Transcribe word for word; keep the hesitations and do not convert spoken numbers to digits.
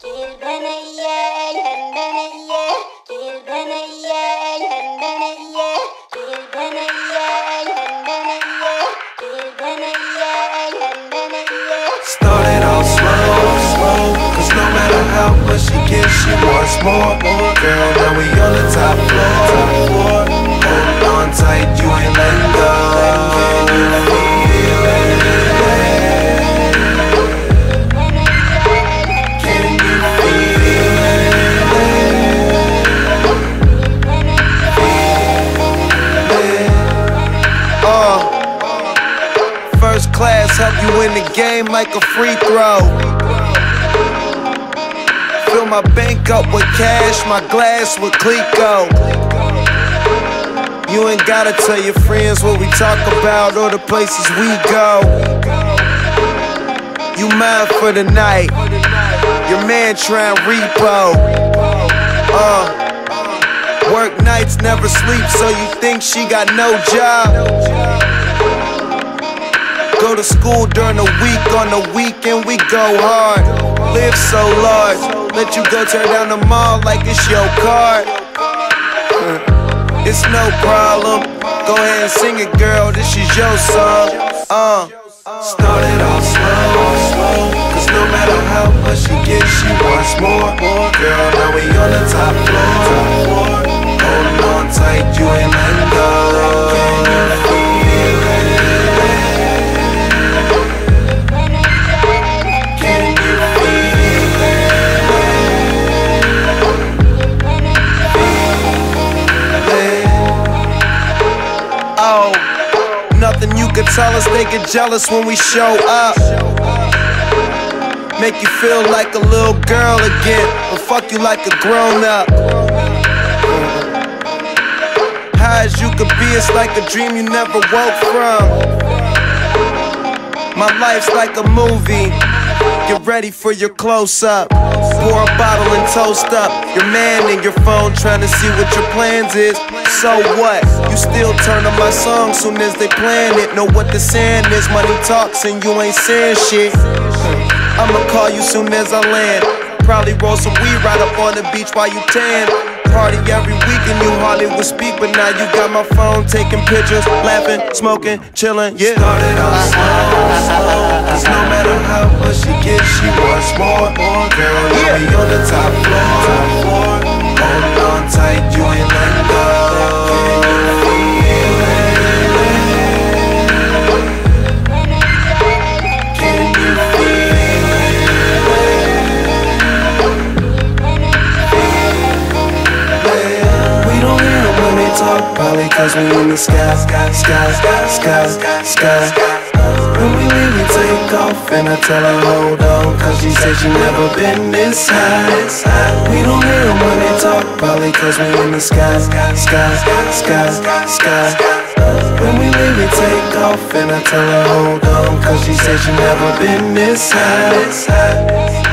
Started off slow, slow, cause no matter how much she gives, she wants more. Girl, now we on the top floor. Hold on tight, you ain't letting go. First class, help you win the game like a free throw. Fill my bank up with cash, my glass with Clico. You ain't gotta tell your friends what we talk about or the places we go. You mine for the night, your man tryin' repo. Uh, work nights, never sleep, so you think she got no job. Go to school during the week, on the weekend we go hard. Live so large, let you go tear down the mall like it's your card. It's no problem, go ahead and sing it girl, this is your song. uh. Started off slow, slow, cause no matter how much she gets, she wants more. Girl, now we on the top floor. Hold on tight, you ain't letting go. Nothing you can tell us, they get jealous when we show up. Make you feel like a little girl again, but fuck you like a grown up. High as you could be, it's like a dream you never woke from. My life's like a movie, get ready for your close up. Pour a bottle and toast up. Your man in your phone trying to see what your plans is. So what? You still turn on my song soon as they plan it. Know what the saying is, money talks and you ain't saying shit. I'ma call you soon as I land. Probably roll some weed right up on the beach while you tan. Party every week and you hardly would speak, but now you got my phone taking pictures, laughing, smoking, chilling. Yeah. Started off slow, slow, cause no matter how much she gets, she wants more. Girl, yeah, we on the top floor. Hold on tight, you ain't letting go. Probably cause we in the sky, sky, sky, sky, sky, sky. When we leave we take off and I tell her hold on, cause she said she never been this high. We don't hear them when they talk, probably cause we in the sky, sky, sky, sky, sky. When we leave we take off and I tell her hold on, cause she said she never been this high.